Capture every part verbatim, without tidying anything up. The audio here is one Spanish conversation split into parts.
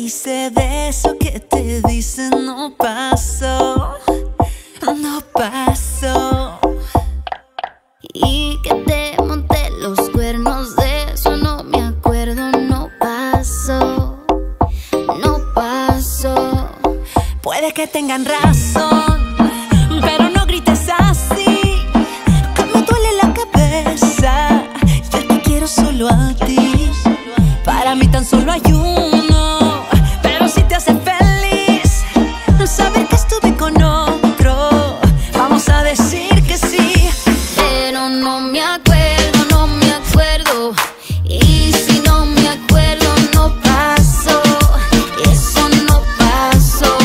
hice de eso que te dicen no pasó, no pasó. Y que te monté los cuernos, de eso no me acuerdo, no pasó, no pasó. Puede que tengan razón, pero no grites así, que me duele la cabeza. Yo te quiero solo a ti, para mí tan solo hay uno, pero si te hace feliz saber que estuve con otro, vamos a decir que sí. Pero no me acuerdo, no me acuerdo, y si no me acuerdo no pasó, eso no pasó.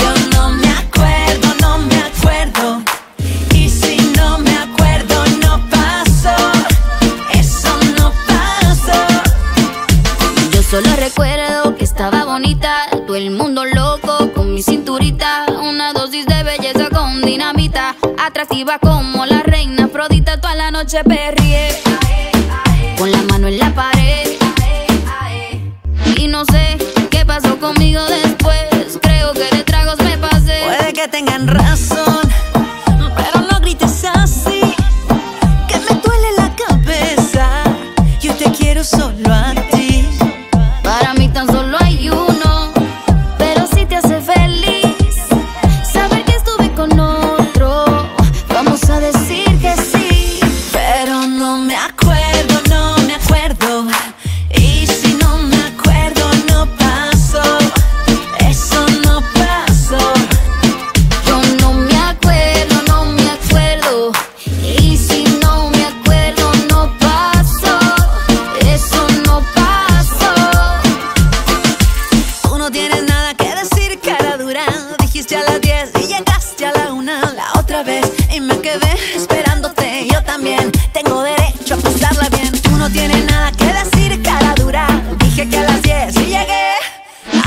Yo no me acuerdo, no me acuerdo, y si no me acuerdo no pasó, eso no pasó. Yo solo recuerdo que estaba bonita, todo el mundo loco con mi cinturita, una dosis de belleza con dinamita, atractiva como la reina Afrodita, toda la noche perrié, con la mano en la pared. Y no sé qué pasó conmigo después, creo que de tragos me pasé. Puede que tengan razón, pero no grites así, que me duele la cabeza. Yo te quiero solo a ti, para mí tan solo hay uno, pero si te hace feliz saber que estuve con otro, vamos a decir que sí. Pero no me acuerdo, no me acuerdo, y si no me acuerdo no pasó, eso no pasó. Yo no me acuerdo, no me acuerdo, y si no me acuerdo no pasó, eso no pasó. Tú no tienes nada que decir, cara dura, dijiste a las diez y llegaste a la una. La otra vez y me quedé esperándote, yo también tengo derecho a pasarla bien. Tú no tienes nada que decir, cara dura, dije que a las diez y llegué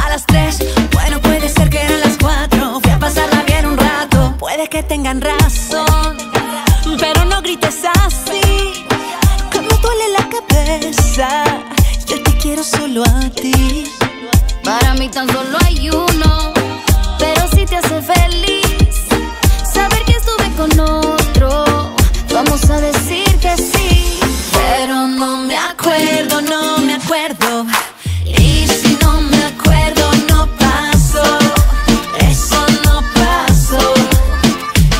a las tres, bueno puede ser que eran las cuatro, fui a pasarla bien un rato. Puede que tengan razón, pero no grites así, que me duele la cabeza. Yo te quiero solo a ti, para mí tan solo hay uno, pero si te hace feliz saber que estuve con otro, vamos a decir que sí. Pero no me acuerdo, no me acuerdo, y si no me acuerdo no pasó, eso no pasó.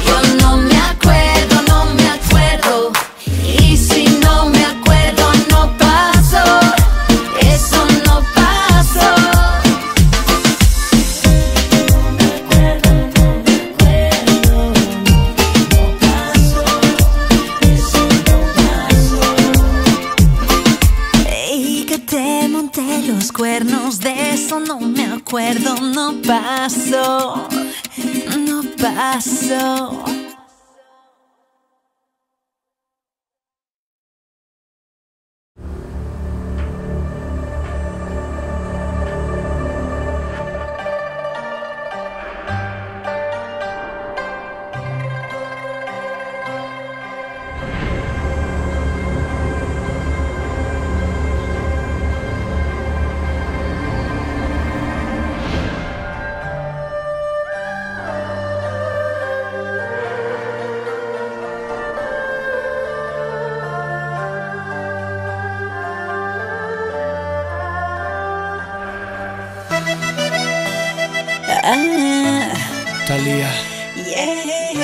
Yo no me acuerdo, no me acuerdo, y si no me acuerdo no pasó, eso no pasó. Los cuernos, de eso no me acuerdo, no pasó, no pasó. Thalía, yeah.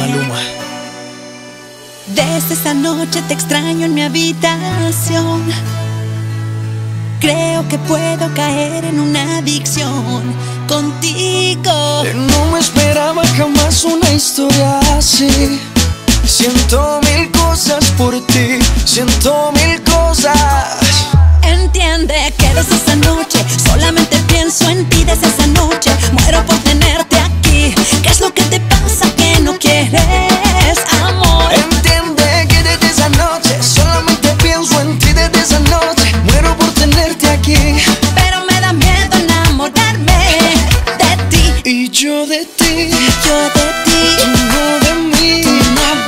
Maluma. Desde esa noche te extraño en mi habitación, creo que puedo caer en una adicción contigo. No me esperaba jamás una historia así, siento mil cosas por ti, siento mil cosas. Entiende que desde esa noche solamente pienso en ti, desde esa noche muero por tenerte aquí. ¿Qué es lo que te pasa que no quieres, amor? Entiende que desde esa noche solamente pienso en ti, desde esa noche muero por tenerte aquí. Pero me da miedo enamorarme de ti. Y yo de ti, yo de ti, tú no de mí, tú no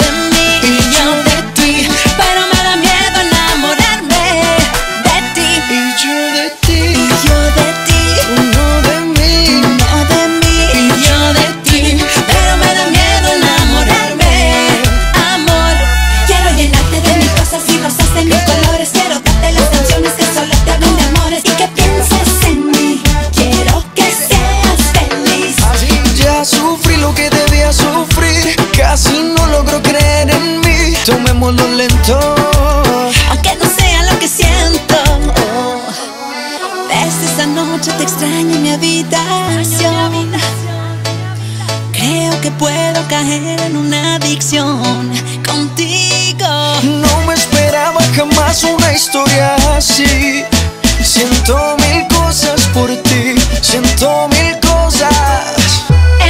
de mí, y yo de ti. Pero me da miedo enamorarme de ti. así. Siento mil cosas por ti, siento mil cosas.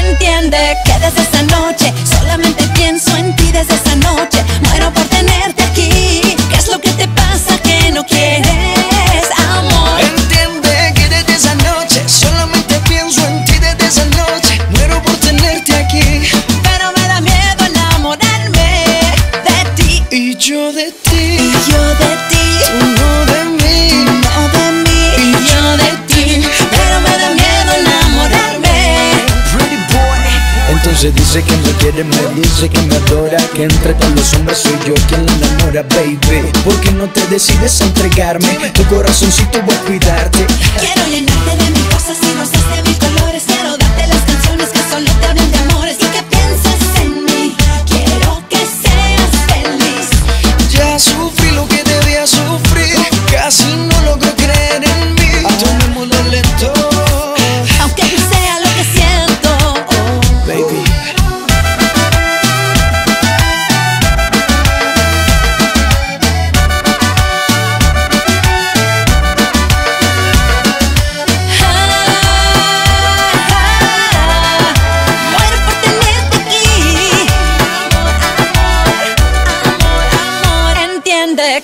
Entiende que desde esa noche solamente pienso en ti, desde esa noche muero por tenerte aquí. ¿Qué es lo que te pasa que no quieres, amor? Entiende que desde esa noche solamente pienso en ti, desde esa noche muero por tenerte aquí. Pero me da miedo enamorarme de ti. Y yo de ti, y yo de ti. Tú no de mí, tú no de mí. Entonces dice que me quiere, me dice que me adora, que entre todos los hombres soy yo quien la enamora, baby. ¿Por qué no te decides a entregarme? Tu corazoncito voy a cuidarte. Quiero llenarte de mis cosas y rosas de mis colores. Quiero darte las canciones que solo te hablan de amores y que pienses en mí. Quiero que seas feliz. Ya sufrí lo que debía sufrir, casi no logro creer en mí. Tomémoslo lento. Aunque no sea lo que siento, oh, baby.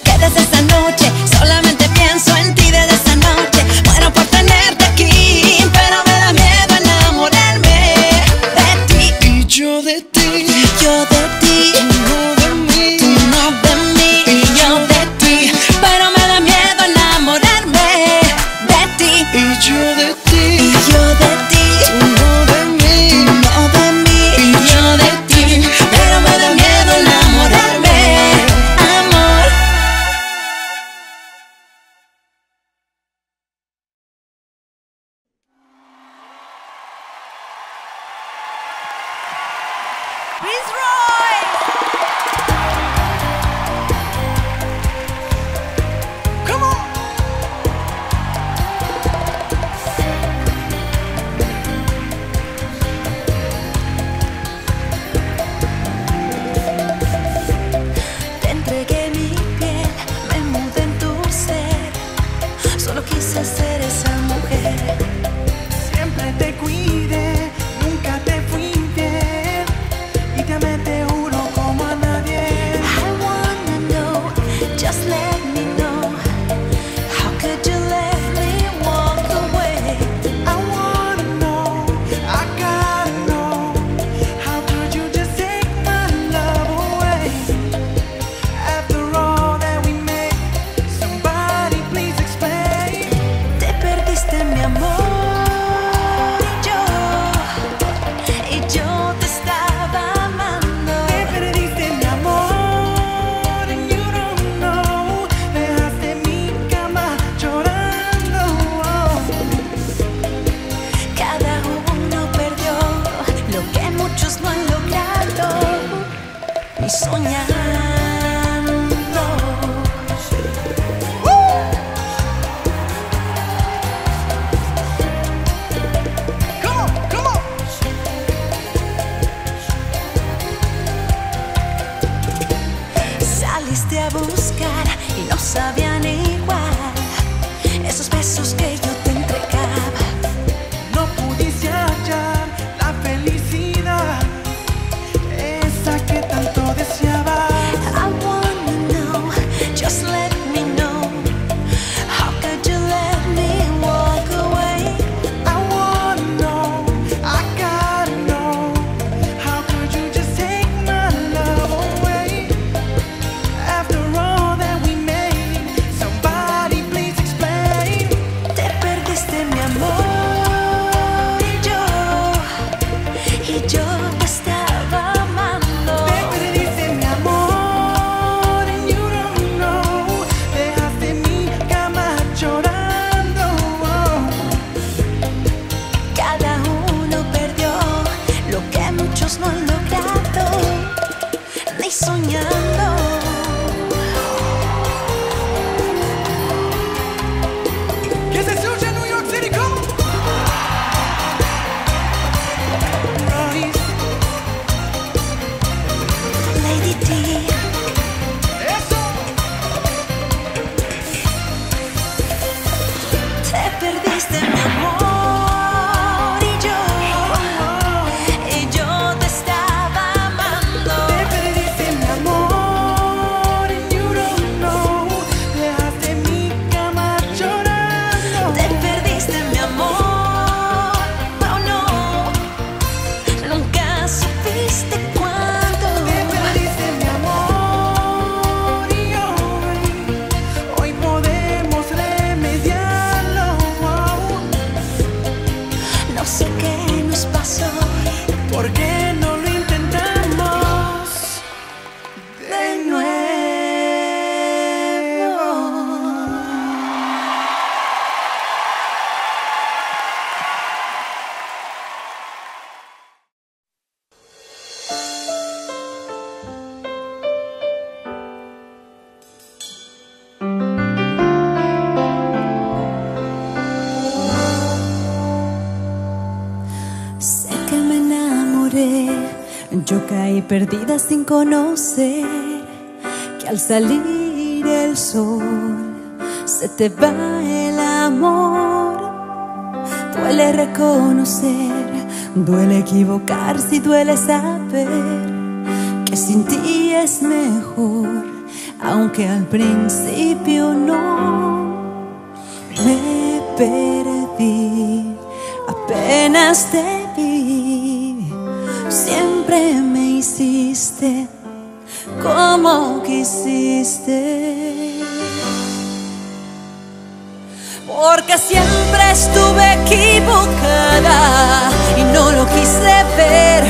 Que desde esa noche solamente pienso en ti, desde esa noche muero por tenerte aquí. Pero me da miedo enamorarme de ti. Y yo de ti, y yo de ti. Tú no de mí, tú no de mí. Y yo de ti, pero me da miedo enamorarme de ti. Y yo de ti, y yo de ti. Tú no de mí, tú no de mí. Y yo de ti, pero me da miedo enamorarme. Prince Royce, come on. Te entregué mi piel, me mudé en tu ser. Solo quise ser esa mujer. Siempre te cuidé, nunca te fui infiel. Me te juro como a nadie. I wanna know, just let me know, how could you let me walk away? I wanna know, I gotta know, how could you just take my love away? After all that we made, somebody please explain. Te Yo caí perdida sin conocer que al salir el sol se te va el amor. Duele reconocer, duele equivocarse y duele saber que sin ti es mejor, aunque al principio no. Me perdí, apenas te vi. Siempre me hiciste como quisiste, porque siempre estuve equivocada y no lo quise ver,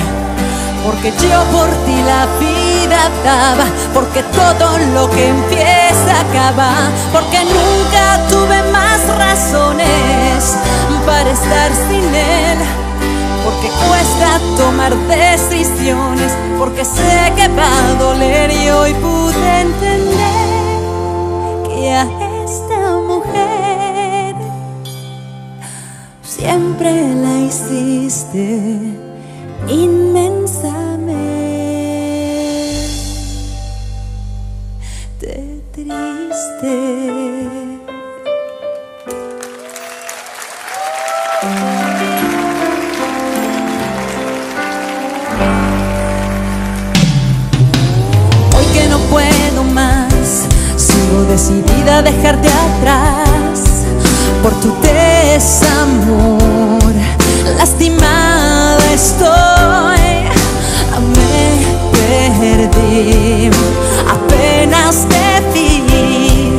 porque yo por ti la vida daba, porque todo lo que empieza acaba, porque nunca tuve más razones para estar sin él, porque cuesta tomar decisiones, porque sé que va a doler y hoy pude entender que a esta mujer siempre la hiciste inmensamente triste. Decidida a dejarte atrás por tu desamor, lastimada estoy, me perdí, apenas te vi,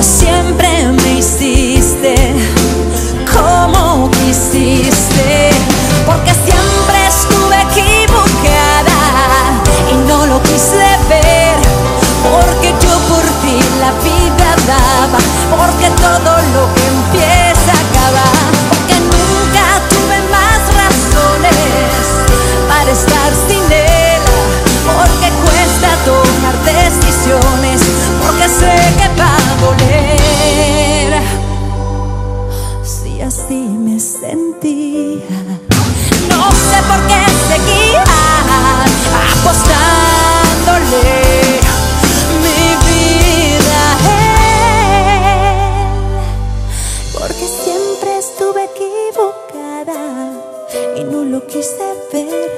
siempre me hiciste como quisiste, porque siempre estuve equivocada y no lo quise ver, porque yo por ti la vida daba, porque todo lo que empieza acaba, porque nunca tuve más razones para estar sin él, porque cuesta tomar decisiones, porque sé que va a doler. Si así me sentía, no sé por qué seguía apostándole mi vida a él, porque siempre estuve equivocada y no lo quise ver,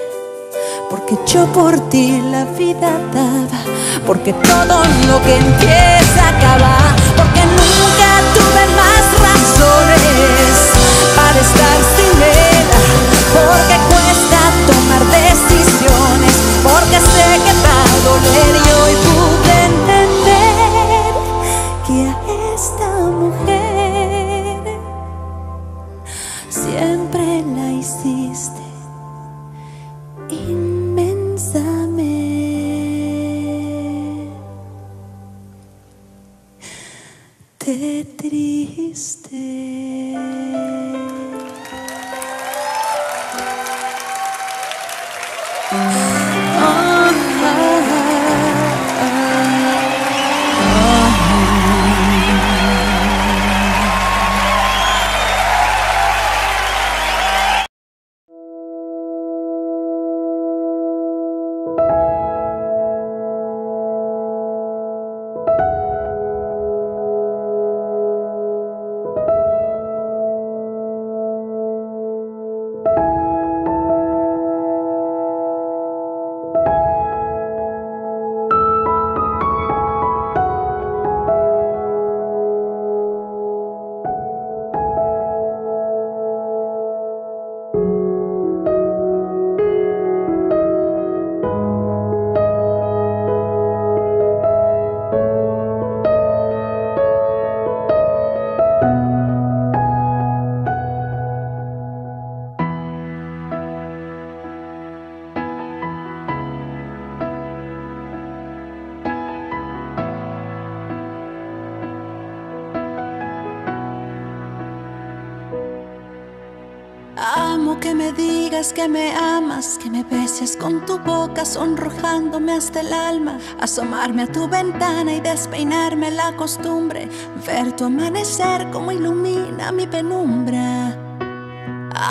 porque yo por ti la vida daba, porque todo lo que empieza acaba, porque nunca tuve más razones para estar sin él, porque cuesta tomar decisiones, porque sé que va a doler y hoy pude entender que a esta mujer siempre la hiciste inmensamente triste. que me digas que me amas, que me beses con tu boca sonrojándome hasta el alma, asomarme a tu ventana y despeinarme la costumbre, ver tu amanecer como ilumina mi penumbra.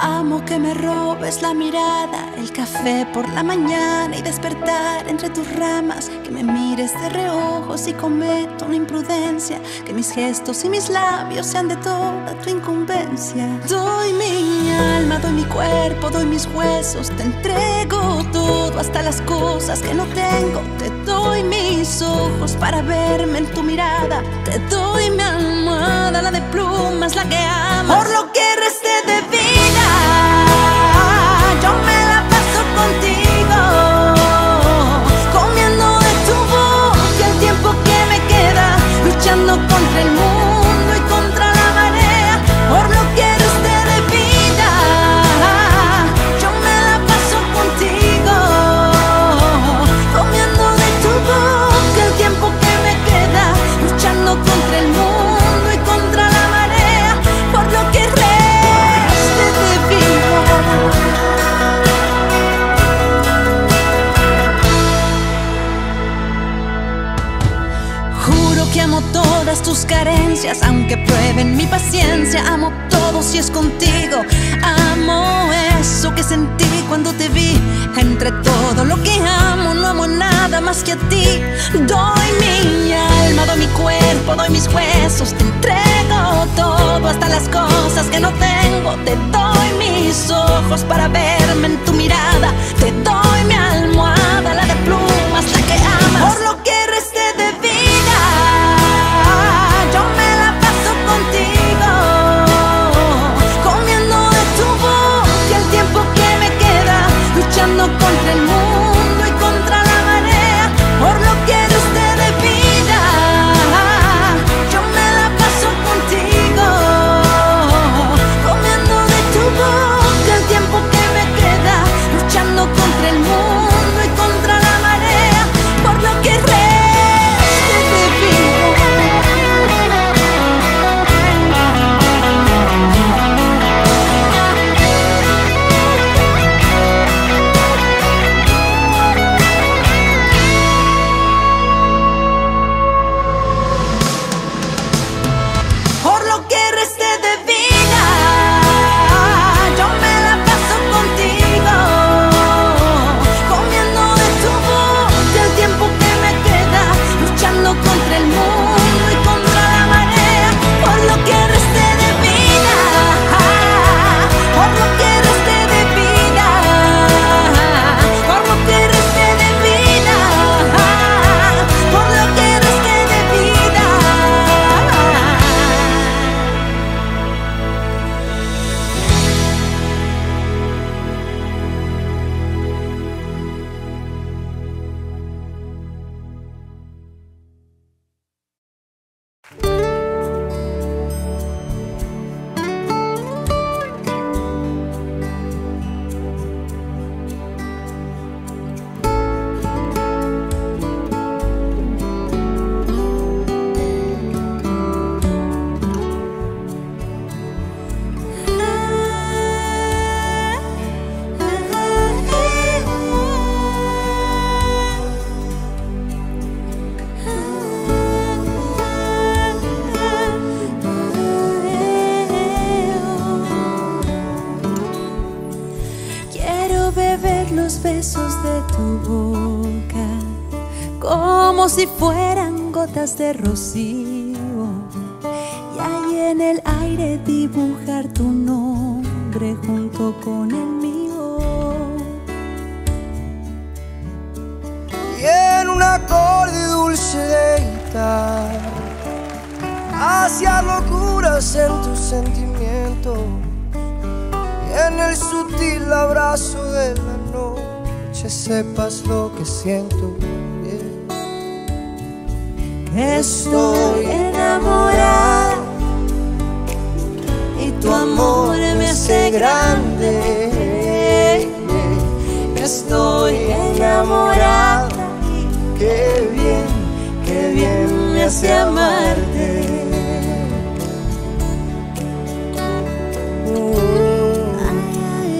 Amo que me robes la mirada, el café por la mañana y despertar entre tus ramas, que me mires de reojo si cometo una imprudencia, que mis gestos y mis labios sean de toda tu incumbencia. Doy mi alma, doy mi cuerpo, doy mis huesos, te entrego todo, hasta las cosas que no tengo. Te doy mis ojos para verme en tu mirada, te doy mi almohada, la de plumas, la que amas. Por lo que resté de vida, yo me la paso contigo, comiendo de tu boca el tiempo que me queda, luchando contra el mundo y contra la marea. Por lo que reste de vida, yo me la paso contigo, comiendo de tu boca el tiempo que me queda, luchando contra el mundo y contra la marea. Por lo que reste de vida, que amo todas tus carencias, aunque prueben mi paciencia. Amo todo si es contigo, amo eso que sentí cuando te vi. Entre todo lo que amo, no amo nada más que a ti. Doy mi alma, doy mi cuerpo, doy mis huesos, te entrego todo, hasta las cosas que no tengo. Te doy mis ojos para verme en tu mirada, te doy mi almohada, la de plumas, la que amas. Por lo que resté de vida, luchando contra el mundo y contra la marea. Por lo que reste de vida, yo me la paso contigo, comiendo de tu boca el tiempo que me queda, luchando contra el mundo y contra la marea. Por lo que reste de contra el mundo y contra la marea. Por lo que reste de vida, por lo que reste de vida, por lo que reste de vida, por lo que reste de vida. Si fueran gotas de rocío, y ahí en el aire dibujar tu nombre junto con el mío. Y en un acorde dulce de guitarra, hacia locuras en tus sentimientos, y en el sutil abrazo de la noche sepas lo que siento. Estoy enamorada y tu amor me hace grande. Estoy enamorada, qué bien, qué bien me hace amarte. Ay, ay,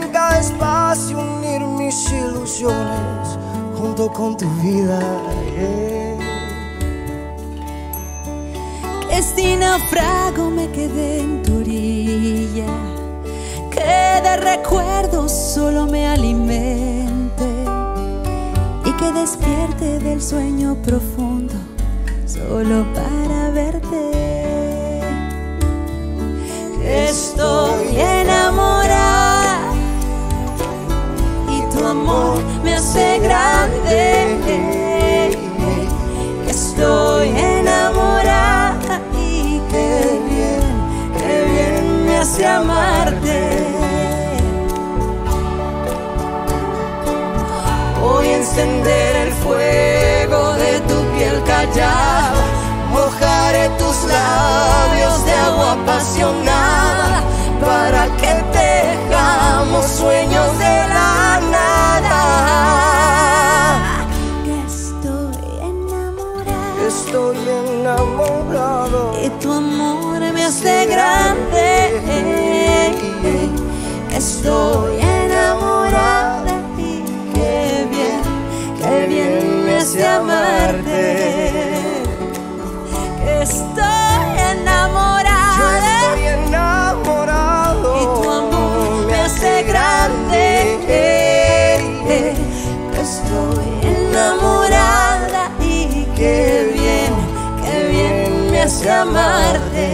tenga espacio unir mis ilusiones junto con tu vida. Yeah. Que este naufrago me quedé en tu orilla, que de recuerdos solo me alimente y que despierte del sueño profundo solo para verte. Estoy enamorada y tu amor me hace grande. Estoy enamorada y qué bien, qué bien me hace amarte. Voy a encender el fuego de tu piel callada, mojaré tus labios de agua apasionada para que tejamos sueños de la nada. Estoy enamorado, estoy enamorado, y tu amor me hace grande. Estoy enamorada y qué bien, qué bien me hace amarte. Estoy enamorada, yo estoy enamorado, y tu amor me hace grande. Estoy enamorada y qué bien, qué bien me hace amarte.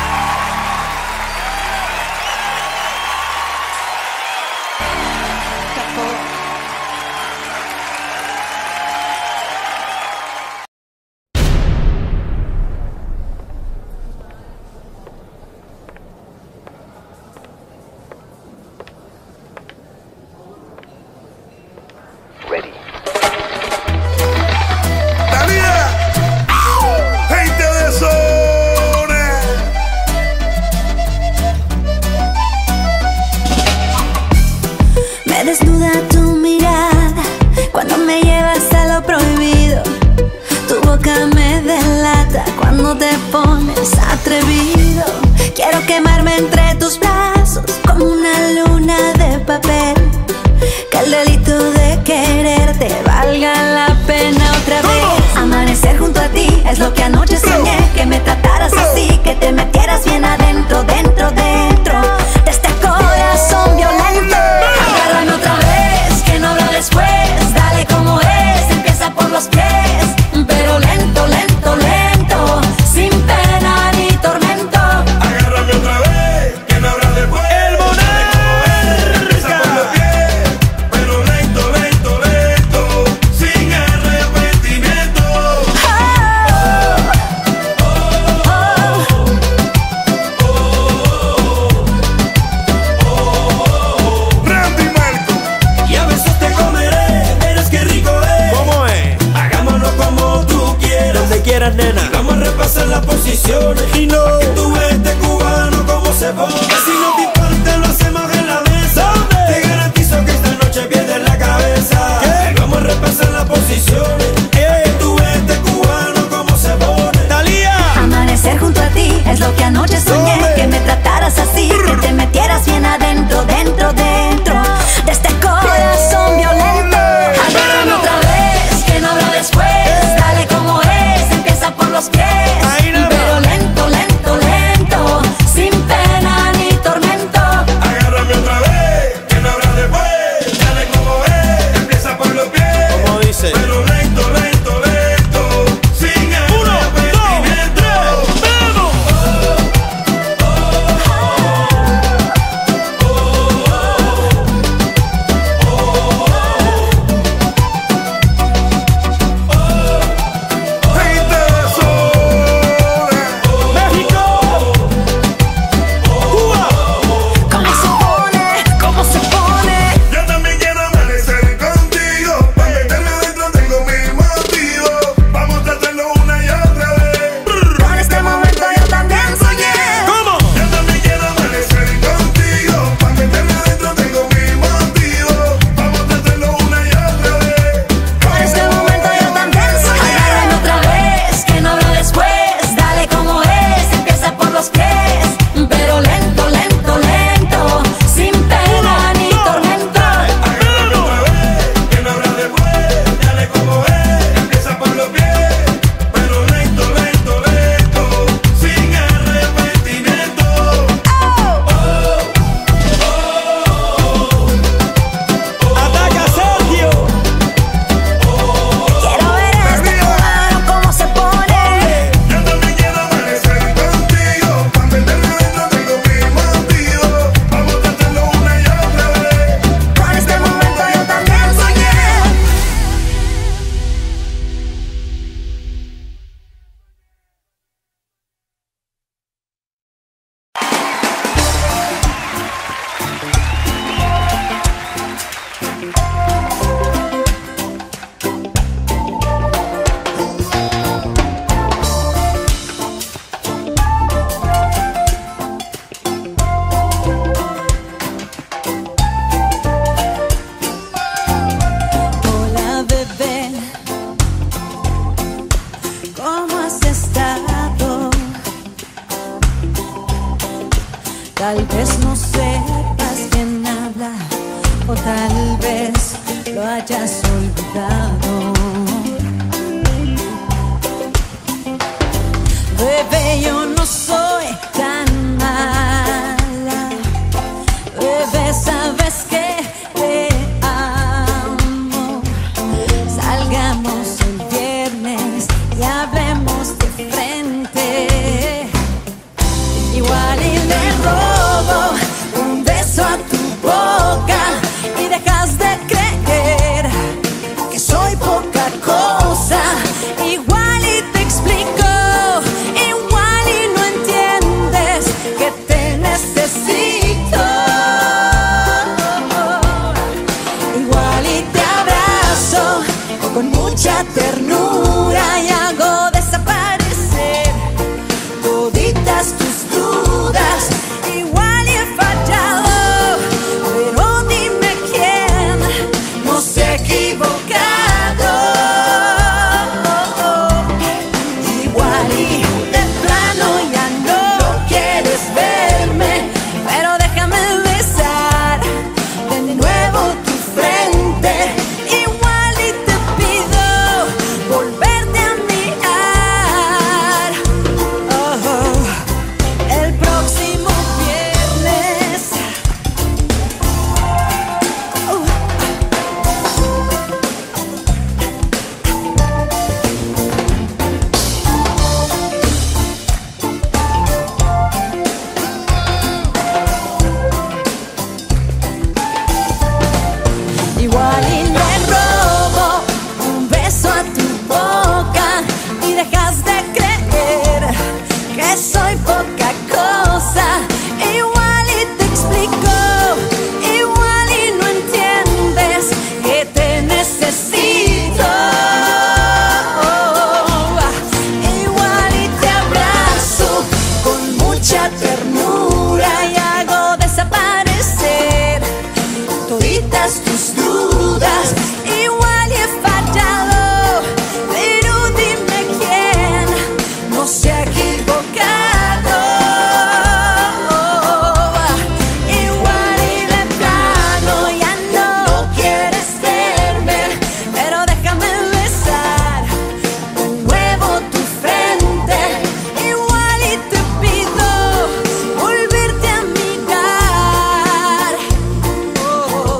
Pero lento, lento, lento, sin arrepentimiento. Uno, dos, tres, vamos. Tal vez no sepas quién habla, o tal vez lo hayas olvidado. Bebé, yo no soy tan mala. Bebé, sabes que te amo. Salgamos el viernes y hablemos de frente. Igual y le robo un beso a tu boca y dejas de creer que soy poca cosa. Igual y te explico. Mucha ternura y hago desaparecer toditas tus dudas. Igual he fallado, pero dime quién no se ha equivocado. Igual y de plano ya no quieres verme, pero déjame besar de nuevo tu frente. Igual y le robo un beso a tu boca y dejas de creer que soy poca cosa. Igual y te explico, igual y no entiendes que te necesito. Igual y te abrazo con mucha ternura y hago desaparecer toditas tus dudas. Igual he fallado, pero dime quién no se ha equivocado. Igual y de plano ya no, no quieres verme, pero déjame besar de nuevo tu frente. Igual y te pido volverte a mirar. Oh, oh.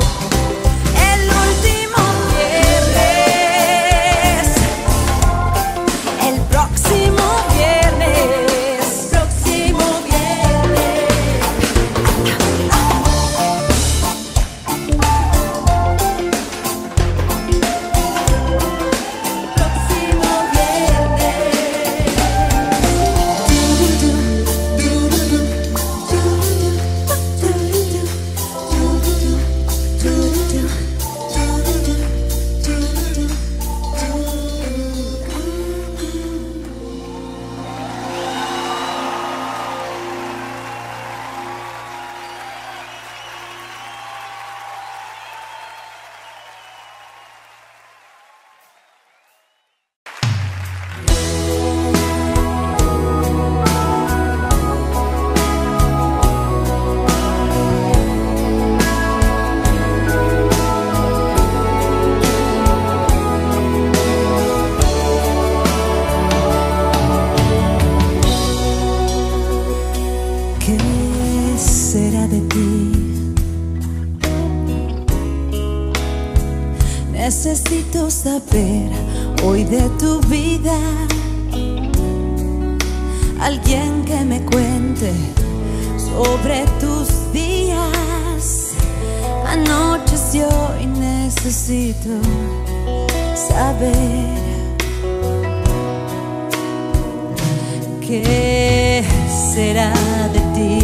Necesito saber hoy de tu vida, alguien que me cuente sobre tus días, anocheció y necesito saber qué será de ti.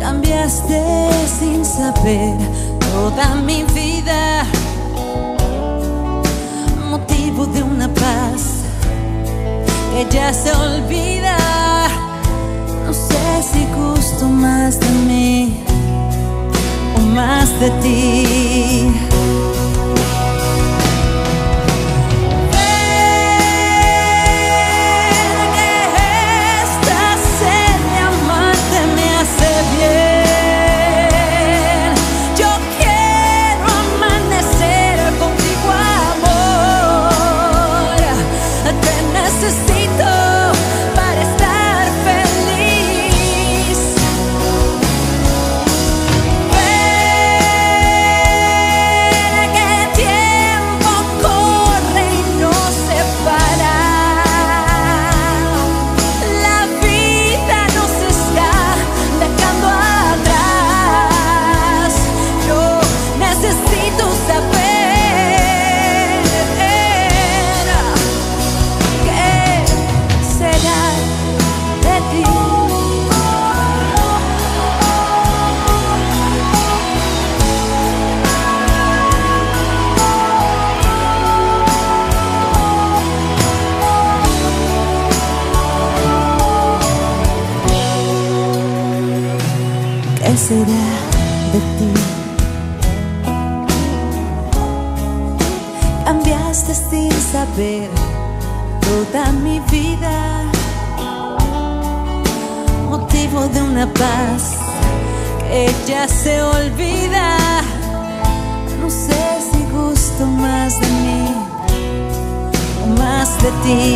Cambiaste sin saber toda mi vida, motivo de una paz que ya se olvida. No sé si gusto más de mí o más de ti. Ven, que estás en será de ti. Cambiaste sin saber toda mi vida, motivo de una paz que ya se olvida. No sé si gusto más de mí o más de ti.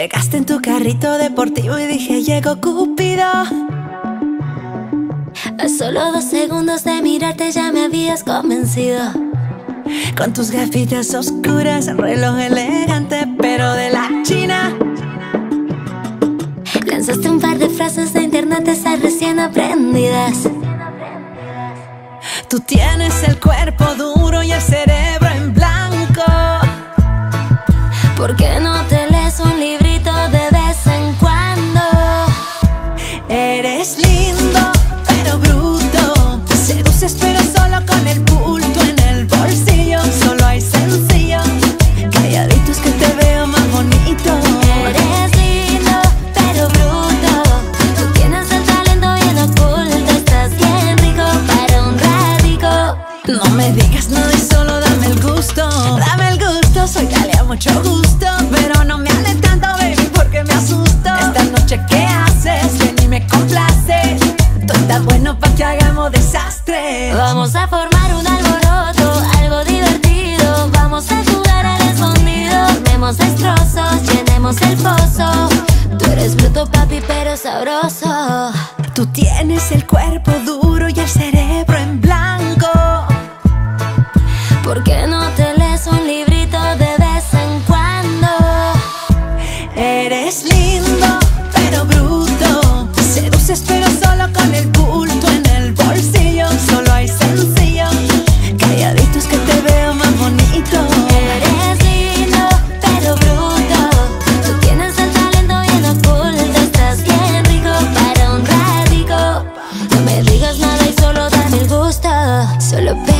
Llegaste en tu carrito deportivo y dije llegó Cupido. A solo dos segundos de mirarte ya me habías convencido. Con tus gafitas oscuras, reloj elegante pero de la China. Lanzaste un par de frases de internet esas recién aprendidas. Tú tienes el cuerpo duro y el cerebro en blanco. ¿Por qué no te lees un libro? Eres lindo, pero bruto. Seduces, pero solo con el bulto en el bolsillo. Solo hay sencillo. Calladito es que te veo más bonito. Eres lindo, pero bruto. Tú tienes el talento bien oculto. Estás bien rico para un ratico. No me digas nada y solo dame el gusto. Dame el gusto, soy Dalia, mucho gusto. Pero no me hables tanto, baby, porque me asusto. Esta noche, ¿qué haces? Me complace, todo está bueno pa' que hagamos desastre. Vamos a formar un alboroto, algo divertido. Vamos a jugar al escondido. Armemos destrozos, llenemos el pozo. Tú eres bruto, papi, pero sabroso. Tú tienes el cuerpo duro y el cerebro en blanco. ¿Por qué no te lees un librito de vez en cuando? Eres lindo, pero bruto. Seduces pero solo con el bulto en el bolsillo. Solo hay sencillo. Calladito es que te veo más bonito. Eres lindo, pero bruto. Tú tienes el talento bien oculto. Estás bien rico para un ratico. No me digas nada y solo dame el gusto. Solo